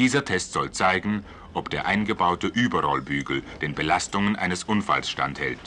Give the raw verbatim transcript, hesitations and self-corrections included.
Dieser Test soll zeigen, ob der eingebaute Überrollbügel den Belastungen eines Unfalls standhält.